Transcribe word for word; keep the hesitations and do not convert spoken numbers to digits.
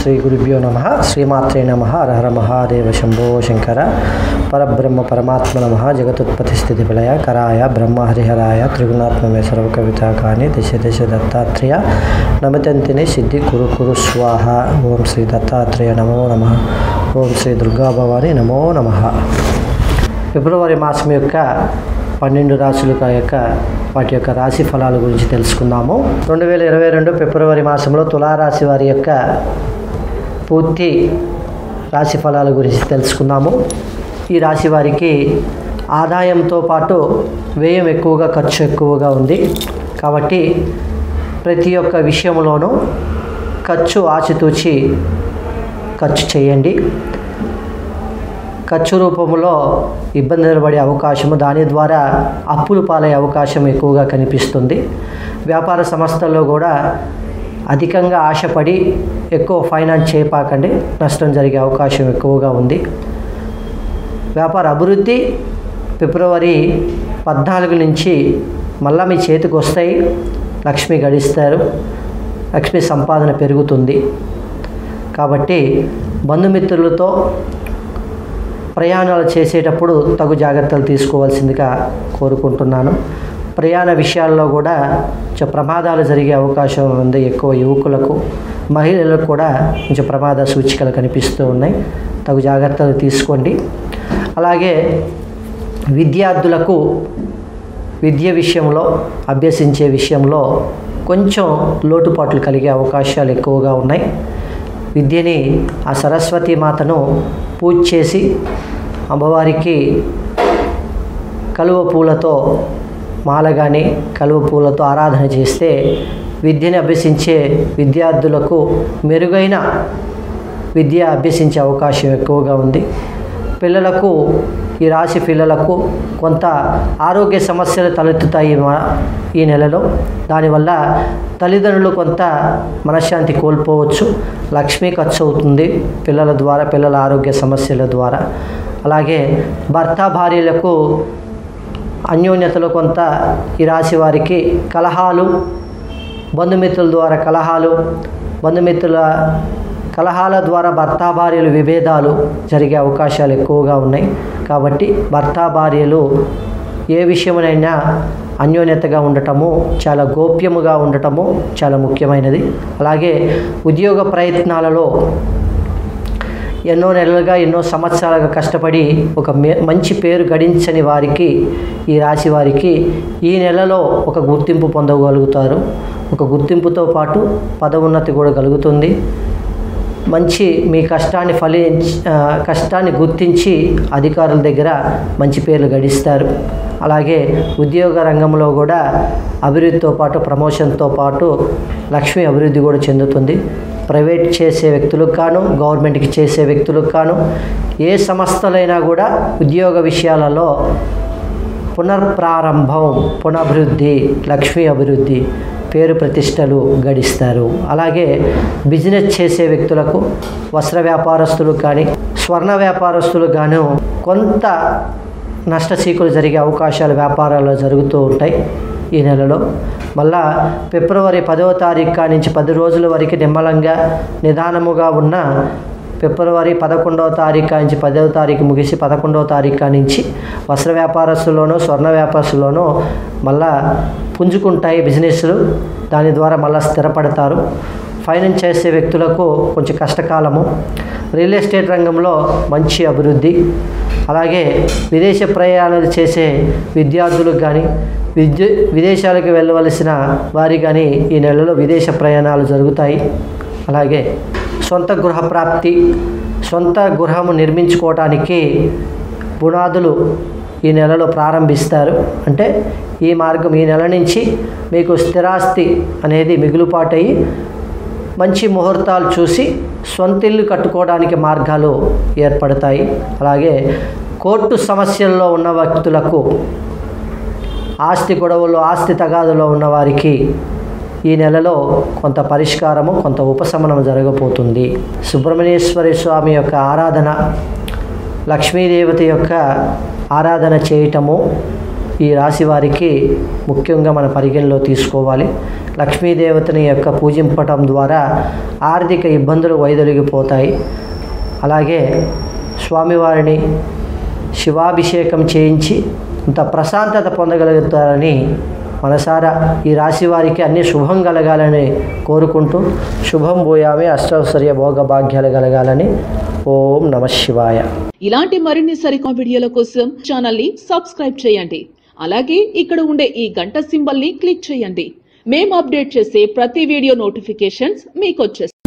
श्री गुरुभ्यो नमः श्रीमात्रे नमः हर हर महादेव शंभो शंकर परब्रह्म परमात्म नमः जगतुत्पत्ति स्थिति प्रलय कराय ब्रह्म हरिहराय त्रिगुणात्ममे सर्वकविताकानि दिश दिश दत्तात्रेय नमतंतिने सिद्धि कुरु कुरु स्वाहा। ओम श्री दत्तात्रेय नमो नमः। ओम श्री दुर्गा भवानी नमो नमः। ఫిబ్రవరి మాసం యొక్క పన్నెండు రాశుల యొక్క వాటి యొక్క రాశి ఫలాల గురించి తెలుసుకుందాము. రెండు వేల ఇరవై రెండు ఫిబ్రవరి మాసంలో తులారాశి వారి యొక్క పూర్తి రాశి ఫలాల గురించి తెలుసుకుందాము. ఈ రాశి వారికి ఆదాయంతో పాటు వ్యయం ఎక్కువగా ఖర్చు ఎక్కువగా ఉంది. కాబట్టి ప్రతి ఒక్క విషయంలోనూ ఖర్చు ఆచితూచి ఖర్చు చేయండి. ఖర్చు రూపంలో ఇబ్బందులు పడే అవకాశము, దాని ద్వారా అప్పులు పాలయ్యే అవకాశం ఎక్కువగా కనిపిస్తుంది. వ్యాపార సంస్థల్లో కూడా అధికంగా ఆశపడి ఎక్కువ ఫైనాన్స్ చేయపాకండి, నష్టం జరిగే అవకాశం ఎక్కువగా ఉంది. వ్యాపార అభివృద్ధి ఫిబ్రవరి పద్నాలుగు నుంచి మళ్ళా మీ చేతికి వస్తాయి. లక్ష్మి గడిస్తారు, లక్ష్మి సంపాదన పెరుగుతుంది. కాబట్టి బంధుమిత్రులతో ప్రయాణాలు చేసేటప్పుడు తగు జాగ్రత్తలు తీసుకోవాల్సిందిగా కోరుకుంటున్నాను. ప్రయాణ విషయాల్లో కూడా కొంచెం ప్రమాదాలు జరిగే అవకాశం ఉంది. ఎక్కువ యువకులకు, మహిళలకు కూడా కొంచెం ప్రమాద సూచికలు కనిపిస్తూ ఉన్నాయి. తగు జాగ్రత్తలు తీసుకోండి. అలాగే విద్యార్థులకు విద్య విషయంలో, అభ్యసించే విషయంలో కొంచెం లోటుపాట్లు కలిగే అవకాశాలు ఎక్కువగా ఉన్నాయి. విద్యని ఆ సరస్వతి మాతను పూజ చేసి అమ్మవారికి కలువ పూలతో మాల కానీ కలువ పూలతో ఆరాధన చేస్తే విద్యని అభ్యసించే విద్యార్థులకు మెరుగైన విద్య అభ్యసించే అవకాశం ఎక్కువగా ఉంది. పిల్లలకు, ఈ రాశి పిల్లలకు కొంత ఆరోగ్య సమస్యలు తలెత్తుతాయి ఈ నెలలో. దానివల్ల తల్లిదండ్రులు కొంత మనశ్శాంతి కోల్పోవచ్చు. లక్ష్మీ ఖర్చు అవుతుంది పిల్లల ద్వారా, పిల్లల ఆరోగ్య సమస్యల ద్వారా. అలాగే భర్త భార్యలకు అన్యోన్యతలో కొంత ఈ రాశి వారికి కలహాలు, బంధుమిత్రుల ద్వారా కలహాలు, బంధుమిత్రుల కలహాల ద్వారా భర్త భార్యలు విభేదాలు జరిగే అవకాశాలు ఎక్కువగా ఉన్నాయి. కాబట్టి భర్త భార్యలు ఏ విషయమైనా అన్యోన్యతగా ఉండటము, చాలా గోప్యముగా ఉండటము చాలా ముఖ్యమైనది. అలాగే ఉద్యోగ ప్రయత్నాలలో ఎన్నో నెలలుగా, ఎన్నో సంవత్సరాలుగా కష్టపడి ఒక మంచి పేరు గడించని వారికి, ఈ రాశి వారికి ఈ నెలలో ఒక గుర్తింపు పొందగలుగుతారు. ఒక గుర్తింపుతో పాటు పదోన్నతి కూడా కలుగుతుంది. మంచి మీ కష్టాన్ని ఫలి కష్టాన్ని గుర్తించి అధికారుల దగ్గర మంచి పేర్లు గడిస్తారు. అలాగే ఉద్యోగ రంగంలో కూడా అభివృద్ధితో పాటు, ప్రమోషన్తో పాటు లక్ష్మీ అభివృద్ధి కూడా చెందుతుంది. ప్రైవేట్ చేసే వ్యక్తులకు కాను, గవర్నమెంట్కి చేసే వ్యక్తులకు కాను, ఏ సంస్థలైనా కూడా ఉద్యోగ విషయాలలో పునర్ప్రారంభం, పునఃభివృద్ధి, లక్ష్మీ అభివృద్ధి, పేరు ప్రతిష్టలు గడిస్తారు. అలాగే బిజినెస్ చేసే వ్యక్తులకు, వస్త్ర వ్యాపారస్తులకు కానీ, స్వర్ణ వ్యాపారస్తులకు గాను కొంత నష్టసీకులు జరిగే అవకాశాలు వ్యాపారాల్లో జరుగుతూ ఉంటాయి ఈ నెలలో. మళ్ళా ఫిబ్రవరి పదవ తారీఖు నుంచి పది రోజుల వరకు నిమ్మలంగా నిదానముగా ఉన్న ఫిబ్రవరి పదకొండవ తారీఖు నుంచి పదవ తారీఖు ముగిసి పదకొండవ తారీఖు నుంచి వస్త్ర వ్యాపారస్తుల్లోనూ, స్వర్ణ వ్యాపారస్తుల్లోనూ మళ్ళా పుంజుకుంటాయి బిజినెస్లు. దాని ద్వారా మళ్ళీ స్థిరపడతారు. ఫైనాన్స్ చేసే వ్యక్తులకు కొంచెం కష్టకాలము. రియల్ ఎస్టేట్ రంగంలో మంచి అభివృద్ధి. అలాగే విదేశ ప్రయాణాలు చేసే విద్యార్థులకు కానీ, విద్య విదేశాలకు వెళ్ళవలసిన వారి కానీ ఈ నెలలో విదేశ ప్రయాణాలు జరుగుతాయి. అలాగే సొంత గృహ ప్రాప్తి, సొంత గృహము నిర్మించుకోవడానికి పునాదులు ఈ నెలలో ప్రారంభిస్తారు. అంటే ఈ మార్గం ఈ నెల నుంచి మీకు స్థిరాస్తి అనేది మిగులుపాటయ్యి మంచి ముహూర్తాలు చూసి సొంత ఇల్లు కట్టుకోవడానికి మార్గాలు ఏర్పడతాయి. అలాగే కోర్టు సమస్యల్లో ఉన్న వ్యక్తులకు, ఆస్తి గొడవల్లో, ఆస్తి తగాదులో ఉన్నవారికి ఈ నెలలో కొంత పరిష్కారము, కొంత ఉపశమనం జరగబోతుంది. సుబ్రహ్మణ్యేశ్వరి స్వామి యొక్క ఆరాధన, లక్ష్మీదేవత యొక్క ఆరాధన చేయటము राशि वारिकी ముఖ్యంగా మన పరిగణలో తీసుకోవాలి। లక్ష్మీ దేవతని యొక్క పూజింపటం ద్వారా ఆర్థిక ఇబ్బందులు వైదొలిగిపోతాయి। అలాగే స్వామి వారిని శివాభిషేకం చేయించి అంత ప్రశాంతత పొందగలుగుతారని మనసారా ఈ రాశి వారికి అన్ని శుభం కలగాలని కోరుకుంటూ శుభం భూయామి అష్టౌశ్వర్య భోగ భాగ్యాలు కలగాలని ఓం నమః శివాయ। ఇలాంటి మరిన్ని సరికొత్త వీడియోల కోసం ఛానల్ ని సబ్స్క్రైబ్ చేయండి। అలాగే ఇక్కడ ఉండే ఈ గంట సింబల్ ని క్లిక్ చేయండి। మేము అప్డేట్ చేసే ప్రతి వీడియో నోటిఫికేషన్స్ మీకు వచ్చేస్తాయి।